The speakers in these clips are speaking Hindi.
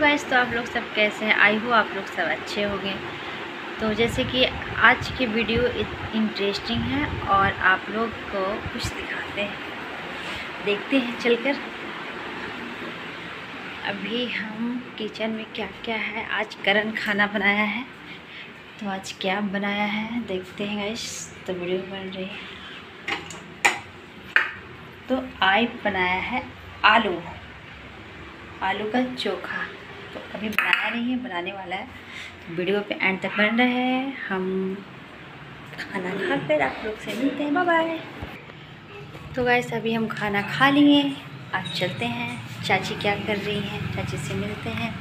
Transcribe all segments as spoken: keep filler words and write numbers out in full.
गाइस, तो आप लोग सब कैसे हैं? आई हो आप लोग सब अच्छे होंगे। तो जैसे कि आज की वीडियो इंटरेस्टिंग है और आप लोग को कुछ दिखाते हैं, देखते हैं चलकर। अभी हम किचन में क्या क्या है, आज करण खाना बनाया है, तो आज क्या बनाया है देखते हैं गाइस। तो वीडियो बन रही है। तो आई बनाया है आलू आलू का चोखा, तो अभी बनाया नहीं है, बनाने वाला है। तो वीडियो पे एंड तक बन रहा है। हम खाना खा कर आप लोग से मिलते हैं, बाय बाय। तो गाइस अभी हम खाना खा लिए, आप चलते हैं। चाची क्या कर रही हैं, चाची से मिलते हैं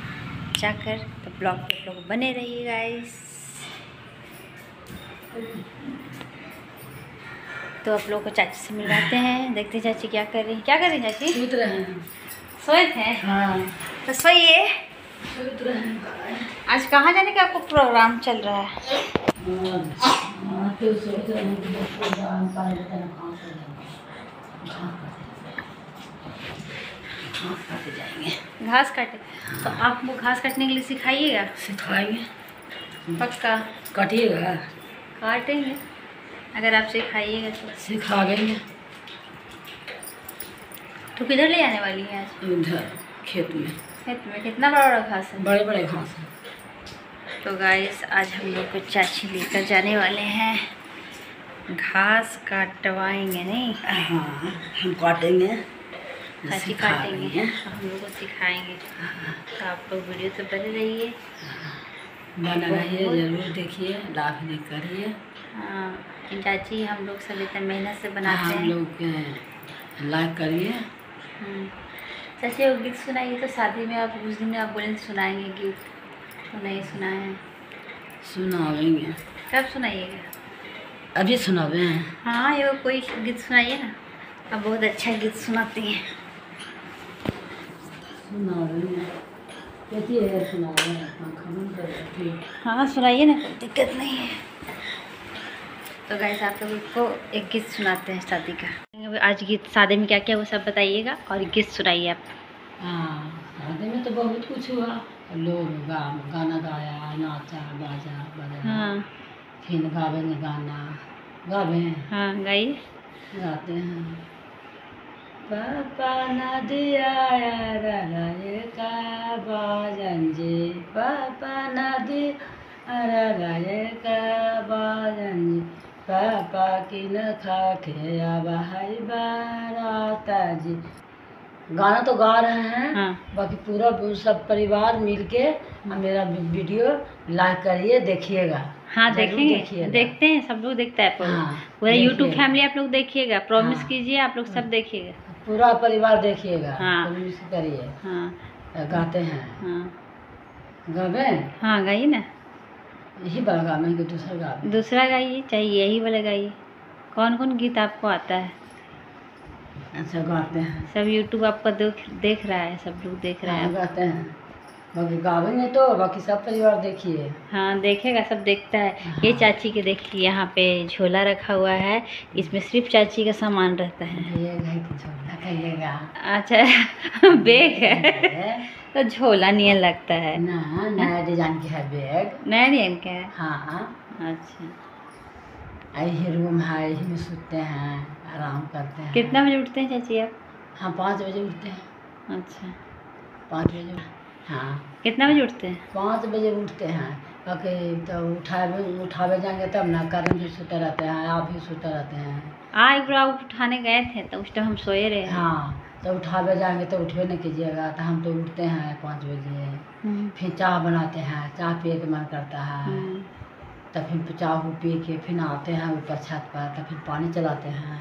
जाकर। तो ब्लॉग पे लोग बने रहिए गाइस। तो आप लोग को चाची से मिलवाते हैं, देखते हैं चाची क्या कर रही है। क्या कर रही है चाची? सूत रहे हैं। सोए थे? हाँ। तो सोइए। आज कहाँ जाने का आपको प्रोग्राम चल रहा है? घास काटे। तो आप वो घास काटने के लिए सिखाइएगा? सिखाएंगे पक्का। काटिएगा? काटेंगे अगर आप सिखाइएगा तो। सिखा देंगे। तो किधर ले जाने वाली है आज? इधर खेत में। खेत में कितना बड़ा बड़ा घास है? बड़े बड़े घास है। तो गाइस आज हम लोग को चाची लेकर जाने वाले हैं, घास काटवाएंगे। नहीं हाँ, हम काटेंगे, चाची काटेंगे, हम लोग को सिखाएंगे। तो आप लोग वीडियो तो बने रहिए, बना रहिए, जरूर देखिए, लाभ नहीं करिए। हाँ चाची हम लोग सब इतना मेहनत से बनाते हैं, हम लोग लाइक करिए। चाची वो गीत सुनाइए, तो शादी में आप उस दिन में आप बोले सुनाएंगे गीत, तो नहीं सुनाए। सुनाएंगे। कब सुनाइएगा? अभी सुनावे हैं। हाँ ये कोई गीत सुनाइए ना, आप बहुत अच्छा गीत सुनाती हैं। सुनावे हाँ सुनाइए ना, कोई दिक्कत नहीं है। तो गाइस आप लोग को एक गीत सुनाते हैं शादी का। आज गीत शादी में क्या क्या वो सब बताइएगा और गीत सुनाइए आप। हाँ शादी में तो बहुत कुछ हुआ, लोग गा, गाना गाया, नाचा बाजा बजा। हाँ फिर गावे ने गाना गावे। हाँ गाइए गाते हैं। पापा ना दिया का बाजन जी, पापा ना दिया का बाजन जी, पापा की न खाके भाई बाराता जी। गाना तो गा रहे हैं। हाँ। बाकी पूरा सब परिवार मिलके मेरा वीडियो लाइक करिए, देखिएगा। हाँ देखेंगे, देखिएगा। देखते हैं, सब लोग देखता है पूरा। हाँ, पूरा यूट्यूब फैमिली आप लोग देखिएगा, प्रॉमिस। हाँ, कीजिए आप लोग सब देखिएगा, पूरा परिवार देखिएगा। हाँ प्रॉमिस करिए। हाँ गाते हैं। हाँ गावे। हाँ गाइए ना, यही वाला गाना है कि दूसरा गाना? दूसरा गाइए, चाहिए यही वाला गाइए। कौन कौन गीत आपको आता है? अच्छा गाते हैं सब, यूट्यूब आपका देख देख रहा है, सब लोग देख रहा है। गाते हैं बाकी गावेंगे तो बाकी सब परिवार देखिए। हाँ देखेगा, सब देखता है। हाँ। ये चाची के देखिए, यहाँ पे झोला रखा हुआ है, इसमें सिर्फ चाची का सामान रहता है। ये झोला अच्छा बैग है, तो झोला नहीं लगता है ना, नया डिजाइन का है बैग, नया डिजाइन का है। हाँ अच्छा यही रूम है, यही में सोते हैं, आराम करते हैं। कितना बजे उठते हैं चाची आप? हाँ पाँच बजे उठते हैं। अच्छा पाँच बजे? हाँ। कितना बजे उठते हैं? पाँच बजे उठते हैं। ओके तो उठावे उठावे जाएंगे तब ना, कारण भी सोते रहते हैं, आप भी सोते रहते हैं। हाँ एक बार आप उठाने गए थे तो उस टाइम हम सोए रहे। हाँ तो उठावे जाएंगे तो उठवे नहीं कीजिएगा, तो हम तो उठते हैं पाँच बजे। फिर चाय बनाते हैं, चाय पिए के मन करता है तो फिर चाय पी के फिर आते हैं ऊपर छत पर, तो फिर पानी चलाते हैं,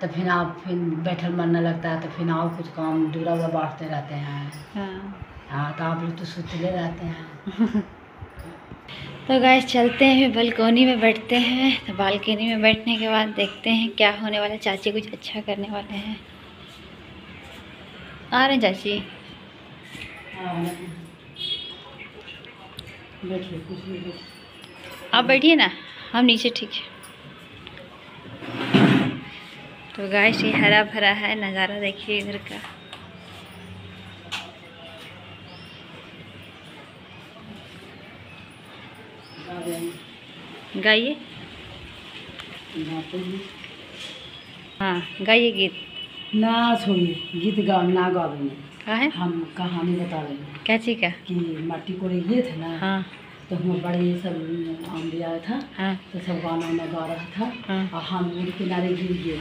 तो फिर आप फिर बैठल मरने लगता है, तो फिर आप कुछ काम दूरा उड़ा बांटते रहते हैं। हाँ तो आप लोग तो सुतले रहते हैं। तो गाइस चलते हैं, बालकोनी में बैठते हैं। तो बालकनी में बैठने के बाद देखते हैं क्या होने वाला है, चाची कुछ अच्छा करने वाले हैं। आ रहे चाची? आप बैठिए ना, हम नीचे ठीक है। तो गाइस ये हरा भरा है, नज़ारा देखिए इधर का। गाइए। हाँ गाइए गीत ना छोड़िए, गीत गा ना गावे है? हम कहानी बतावे क्या चीज का कि माटी को लिए थे ना। हाँ। तो हम बड़े सब आम भी आया था। हाँ। तो सब गाना में गा रहा था। हाँ। और हम मेरे किनारे गिर गए।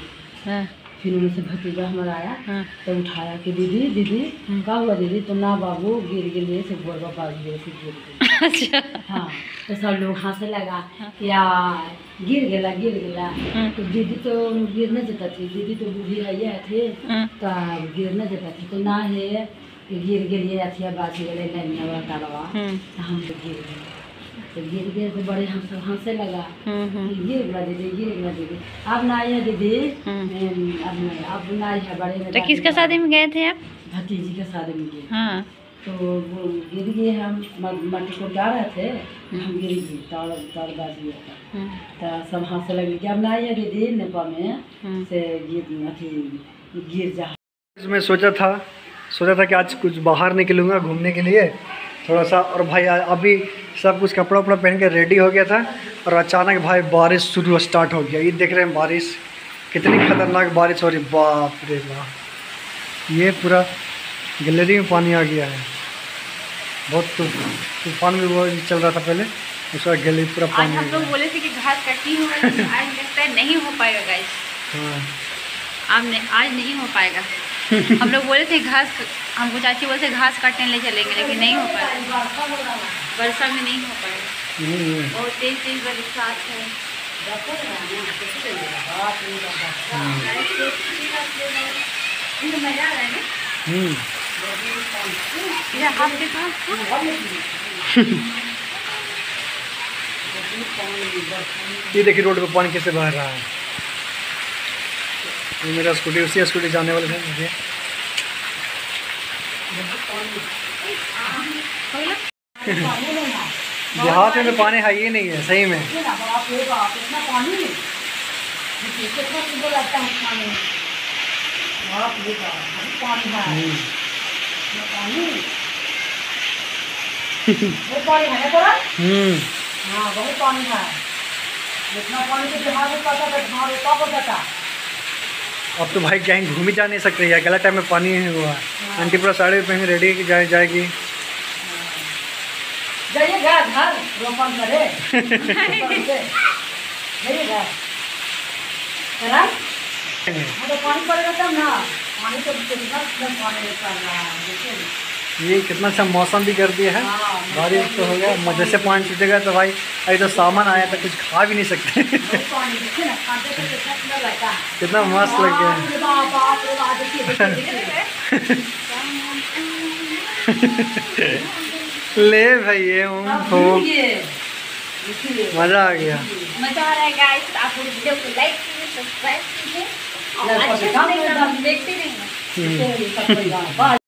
हाँ। फिर उनसे भतीजा हमारा आया। हाँ। तो उठाया कि दीदी दीदी का हुआ दीदी, तो ना बाबू गिर गिर से गोर बाबा गिर गए। हाँ। तो सब लोग हंसे लगा या गिर गया गिर गया। तो दीदी तो गिर नहीं जाता थी, दीदी तो बूढ़ी आई थे तो गिर नहीं जाता थी, तो ना है गिर गिर अथिया बात गए नहीं बता बाबा। हम तो गिर गए, तो गिर गए तो बड़े हम सब हंसे लगा गिर गया दीदी गिर गया दीदी। अब ना है दीदी, अब अब ना है बड़े। तो किसके शादी में गए थे आप? भतीजी के शादी में गए। हाँ। तो वो गिर गए, हम मट्टी को जा रहे थे, हम गिर गए ताड़ ताड़ बाज गया था। तो सब हंस लगे कि अब ना ये दीदी नेपाल में से गीत अथी गिर जा। मैं सोचा था सोचा था कि आज कुछ बाहर निकलूँगा घूमने के लिए थोड़ा सा, और भाई अभी सब कुछ कपड़ा उपड़ा पहन के रेडी हो गया था और अचानक भाई बारिश शुरू स्टार्ट हो गया। ये देख रहे हैं बारिश कितनी खतरनाक बारिश हो रही, बाप रे बाप, ये पूरा गैलरी में पानी आ गया है। बहुत तूफान में वो चल रहा था पहले, उसका गैलरी पूरा पानी। हम लोग बोले थे कि घास कटी हो, आज लगता है नहीं हो पाएगा गाइस। हाँ। आज नहीं आज नहीं हो पाएगा। हम लोग बोले थे घास, हमको चाची बोले थे घास काटने ले चलेंगे, लेकिन नहीं हो पाएगा, वर्षा में नहीं हो पाएगा। और तेज तेज बरसात है। ये देखिए रोड पे पानी कैसे बह रहा है। ये मेरा स्कूटी, उसी स्कूटी जाने वाले थे मुझे। देहात में पानी है ही नहीं है सही में। अब तो भाई कहीं घूम ही जा नहीं सकते यार, गलत टाइम में पानी है हुआ। आंटी पूरा साड़ी पहन रेडी जाए जाएगी तो ये कितना अच्छा मौसम भी कर दिया है। बारिश तो हो गया, मजे से पानी छूटेगा। तो भाई अभी तो सामान आया था, कुछ खा भी नहीं सकते। कितना मस्त लग गया। ले भैया मज़ा आ गया। मज़ा आ रहा है गाइस। आप वीडियो को लाइक कीजिए, सब्सक्राइब कीजिए। देखते रहेंगे।